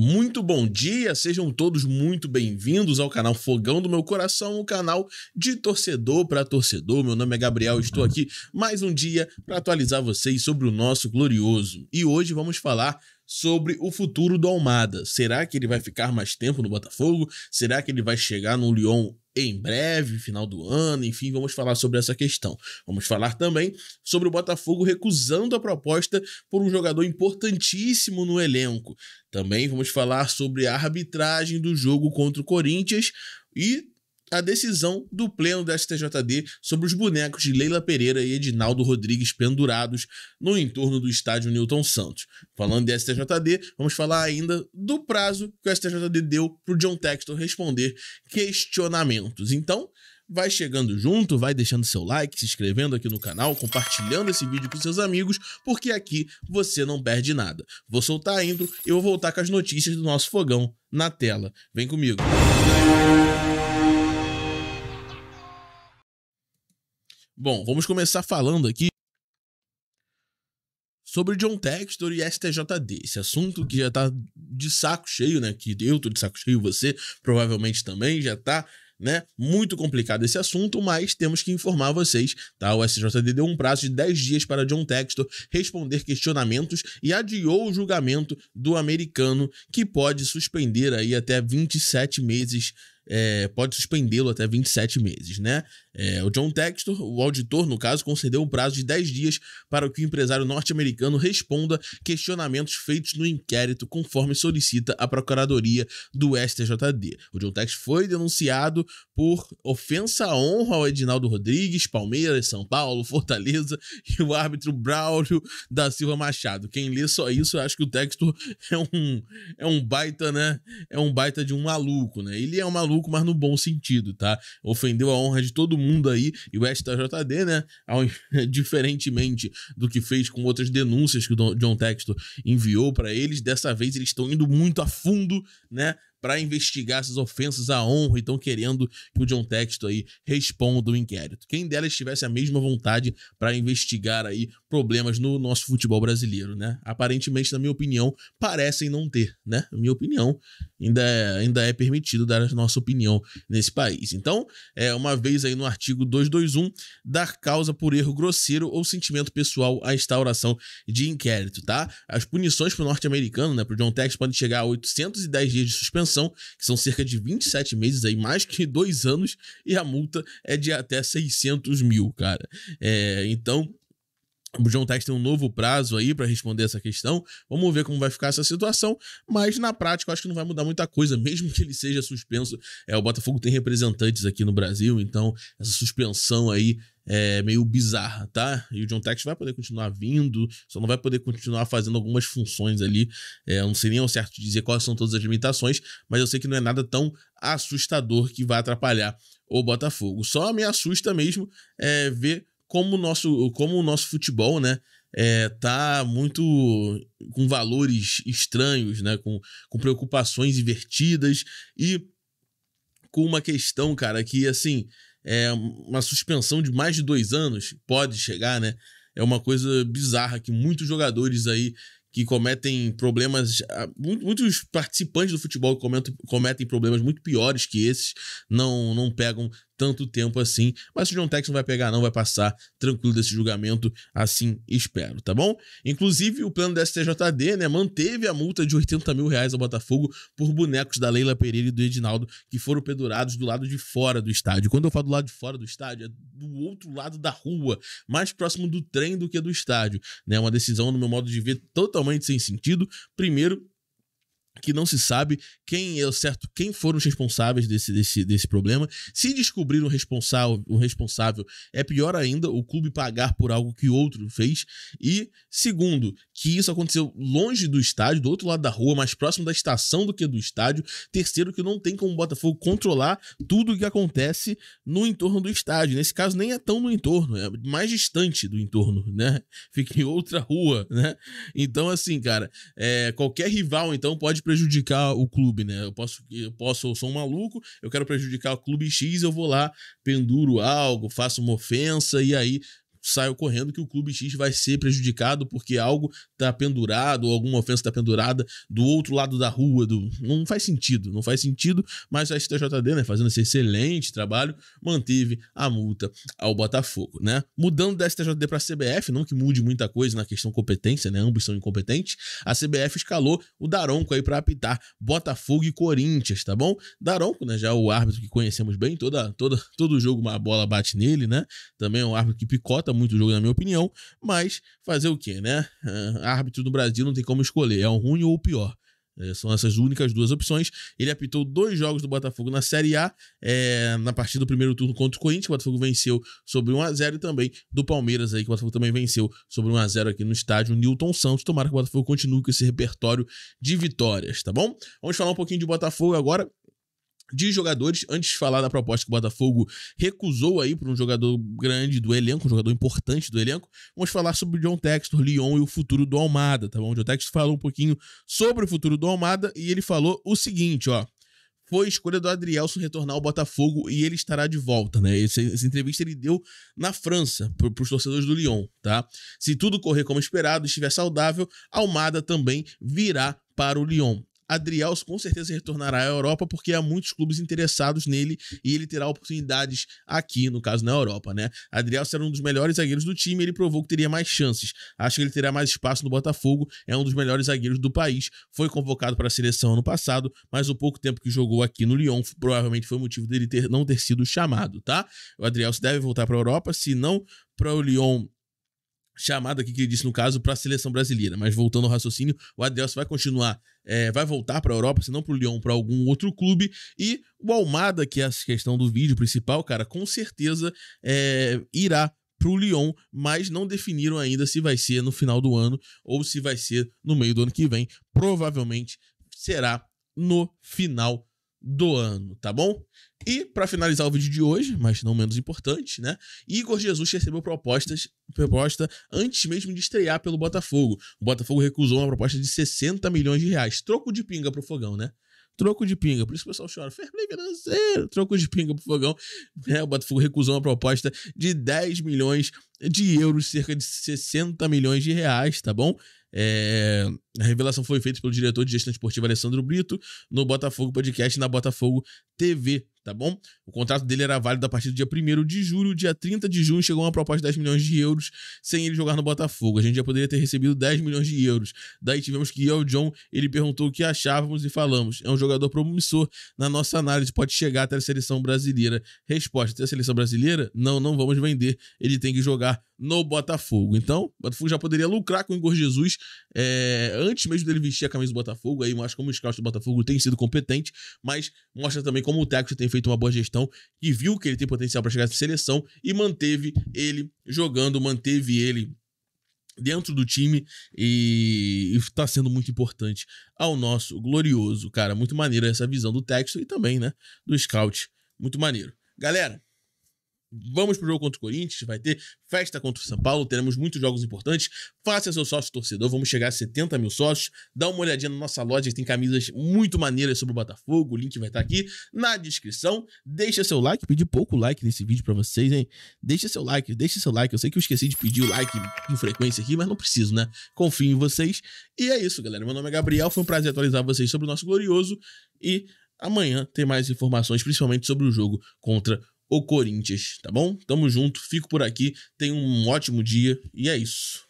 Muito bom dia, sejam todos muito bem-vindos ao canal Fogão do Meu Coração, um canal de torcedor para torcedor. Meu nome é Gabriel, estou aqui mais um dia para atualizar vocês sobre o nosso glorioso. E hoje vamos falar sobre o futuro do Almada. Será que ele vai ficar mais tempo no Botafogo? Será que ele vai chegar no Lyon em breve, final do ano? Enfim, vamos falar sobre essa questão. Vamos falar também sobre o Botafogo recusando a proposta por um jogador importantíssimo no elenco. Também vamos falar sobre a arbitragem do jogo contra o Corinthians e a decisão do pleno da STJD sobre os bonecos de Leila Pereira e Edinaldo Rodrigues pendurados no entorno do estádio Nilton Santos. Falando de STJD, vamos falar ainda do prazo que o STJD deu para o John Textor responder questionamentos. Então, vai chegando junto, vai deixando seu like, se inscrevendo aqui no canal, compartilhando esse vídeo com seus amigos, porque aqui você não perde nada. Vou soltar a intro e vou voltar com as notícias do nosso fogão na tela. Vem comigo. Bom, vamos começar falando aqui sobre John Textor e STJD, esse assunto que já tá de saco cheio, né? Que eu tô de saco cheio, você provavelmente também já tá, né? Muito complicado esse assunto, mas temos que informar vocês, tá? O STJD deu um prazo de 10 dias para John Textor responder questionamentos e adiou o julgamento do americano, que pode suspender aí até 27 meses. Pode suspendê-lo até 27 meses, né? O John Textor, o auditor, no caso, concedeu o prazo de 10 dias para que o empresário norte-americano responda questionamentos feitos no inquérito, conforme solicita a Procuradoria do STJD. O John Textor foi denunciado por ofensa à honra ao Edinaldo Rodrigues, Palmeiras, São Paulo, Fortaleza e o árbitro Braulio da Silva Machado. Quem lê só isso, acho que o Textor é um baita, né? É um baita de um maluco, né? Ele é um maluco, mas no bom sentido, tá? Ofendeu a honra de todo mundo aí, e o STJD, né, diferentemente do que fez com outras denúncias que o John Textor enviou para eles, dessa vez eles estão indo muito a fundo, né, para investigar essas ofensas à honra e estão querendo que o John Textor aí responda o inquérito. Quem delas tivesse a mesma vontade para investigar aí problemas no nosso futebol brasileiro, né? Aparentemente, na minha opinião, parecem não ter, né? Na minha opinião, ainda é permitido dar a nossa opinião nesse país. Então, uma vez aí no artigo 221, dar causa por erro grosseiro ou sentimento pessoal à instauração de inquérito, tá? As punições para o norte-americano, né, para o John Textor, podem chegar a 810 dias de suspensão, que são cerca de 27 meses, aí, mais que 2 anos, e a multa é de até 600 mil, cara. Então, o John Textor tem um novo prazo aí para responder essa questão. Vamos ver como vai ficar essa situação, mas na prática eu acho que não vai mudar muita coisa, mesmo que ele seja suspenso. O Botafogo tem representantes aqui no Brasil, então essa suspensão aí é meio bizarra, tá? E o John Textor vai poder continuar vindo, só não vai poder continuar fazendo algumas funções ali. Eu não sei nem ao certo dizer quais são todas as limitações, mas eu sei que não é nada tão assustador que vai atrapalhar o Botafogo. Só me assusta mesmo ver como o nosso futebol, né, tá muito com valores estranhos, né, com preocupações invertidas e com uma questão, cara, que, assim, uma suspensão de mais de 2 anos pode chegar, né? É uma coisa bizarra que muitos jogadores aí que cometem problemas, muitos participantes do futebol cometem problemas muito piores que esses, não pegam tanto tempo assim, mas o John Textor não vai pegar não, vai passar tranquilo desse julgamento, assim espero, tá bom? Inclusive, o plano da STJD, né, manteve a multa de 80 mil reais ao Botafogo por bonecos da Leila Pereira e do Edinaldo que foram pendurados do lado de fora do estádio. Quando eu falo do lado de fora do estádio, é do outro lado da rua, mais próximo do trem do que do estádio, né? Uma decisão, no meu modo de ver, totalmente sem sentido. Primeiro, que não se sabe quem foram os responsáveis desse problema. Se descobrir o responsável, é pior ainda o clube pagar por algo que outro fez. E segundo, que isso aconteceu longe do estádio, do outro lado da rua, mais próximo da estação do que do estádio. Terceiro, que não tem como o Botafogo controlar tudo o que acontece no entorno do estádio. Nesse caso, nem é tão no entorno, é mais distante do entorno, né? Fica em outra rua, né? Então, assim, cara, qualquer rival, então, pode prejudicar o clube, né? Eu sou um maluco, eu quero prejudicar o clube X, eu vou lá, penduro algo, faço uma ofensa, e aí saiam correndo, que o clube X vai ser prejudicado porque algo está pendurado, ou alguma ofensa está pendurada do outro lado da rua. Não faz sentido, não faz sentido, mas a STJD, né, fazendo esse excelente trabalho, manteve a multa ao Botafogo, né? Mudando da STJD para a CBF, não que mude muita coisa na questão competência, né? Ambos são incompetentes. A CBF escalou o Daronco aí para apitar Botafogo e Corinthians, tá bom? Daronco, né, já é o árbitro que conhecemos bem, todo jogo uma bola bate nele, né? Também é um árbitro que picota muito o jogo, na minha opinião, mas fazer o quê, né? Árbitro no Brasil não tem como escolher, é um ruim ou o pior. São essas únicas duas opções. Ele apitou 2 jogos do Botafogo na Série A, na partida do primeiro turno contra o Corinthians. O Botafogo venceu sobre 1 a 0, e também do Palmeiras, aí, que o Botafogo também venceu sobre 1 a 0 aqui no estádio Nilton Santos. Tomara que o Botafogo continue com esse repertório de vitórias, tá bom? Vamos falar um pouquinho de Botafogo agora, de jogadores, antes de falar da proposta que o Botafogo recusou aí para um jogador grande do elenco, um jogador importante do elenco. Vamos falar sobre o John Textor, Lyon e o futuro do Almada, tá bom? O John Textor falou um pouquinho sobre o futuro do Almada e ele falou o seguinte, ó: foi escolha do Adryelson retornar ao Botafogo e ele estará de volta, né? Essa entrevista ele deu na França para os torcedores do Lyon, tá? Se tudo correr como esperado, estiver saudável, Almada também virá para o Lyon. Adryelson com certeza retornará à Europa porque há muitos clubes interessados nele e ele terá oportunidades aqui, no caso na Europa, né? Adryelson era um dos melhores zagueiros do time, ele provou que teria mais chances. Acho que ele terá mais espaço no Botafogo, é um dos melhores zagueiros do país, foi convocado para a seleção ano passado, mas o pouco tempo que jogou aqui no Lyon provavelmente foi o motivo dele não ter sido chamado, tá? O Adryelson deve voltar para a Europa, se não para o Lyon, chamado aqui que ele disse no caso para a seleção brasileira. Mas voltando ao raciocínio, o Adryelson vai continuar, vai voltar para a Europa, se não para o Lyon, para algum outro clube. E o Almada, que é a questão do vídeo principal, cara, com certeza irá para o Lyon, mas não definiram ainda se vai ser no final do ano ou se vai ser no meio do ano que vem. Provavelmente será no final do ano, tá bom? E para finalizar o vídeo de hoje, mas não menos importante, né? Igor Jesus recebeu proposta antes mesmo de estrear pelo Botafogo. O Botafogo recusou uma proposta de 60 milhões de reais. Troco de pinga pro Fogão, né? Troco de pinga, por isso que o pessoal chora, fair play financeiro, troco de pinga pro Fogão. O Botafogo recusou uma proposta de 10 milhões de euros, cerca de 60 milhões de reais, tá bom? A revelação foi feita pelo diretor de gestão esportiva Alessandro Brito no Botafogo Podcast e na Botafogo TV, tá bom? O contrato dele era válido a partir do dia 1º de julho, dia 30 de junho chegou uma proposta de 10 milhões de euros sem ele jogar no Botafogo. A gente já poderia ter recebido 10 milhões de euros. Daí tivemos que ir ao John, ele perguntou o que achávamos e falamos: é um jogador promissor, na nossa análise pode chegar até a seleção brasileira. Resposta: até a seleção brasileira? Não, não vamos vender, ele tem que jogar no Botafogo. Então, o Botafogo já poderia lucrar com o Igor Jesus antes mesmo dele vestir a camisa do Botafogo. Aí eu acho como o scout do Botafogo tem sido competente, mas mostra também como o técnico tem feito uma boa gestão e viu que ele tem potencial para chegar à seleção e manteve ele jogando, manteve ele dentro do time, e está sendo muito importante ao nosso glorioso, cara. Muito maneiro essa visão do Textor e também, né, do scout. Muito maneiro. Galera, vamos pro jogo contra o Corinthians, vai ter festa contra o São Paulo, teremos muitos jogos importantes. Faça seu sócio torcedor, vamos chegar a 70 mil sócios. Dá uma olhadinha na nossa loja, tem camisas muito maneiras sobre o Botafogo, o link vai estar aqui na descrição. Deixa seu like, pedi pouco like nesse vídeo pra vocês, hein? Deixa seu like, eu sei que eu esqueci de pedir o like com frequência aqui, mas não preciso, né? Confio em vocês. E é isso, galera, meu nome é Gabriel, foi um prazer atualizar vocês sobre o nosso glorioso, e amanhã tem mais informações, principalmente sobre o jogo contra o Corinthians, tá bom? Tamo junto, fico por aqui, tenha um ótimo dia e é isso.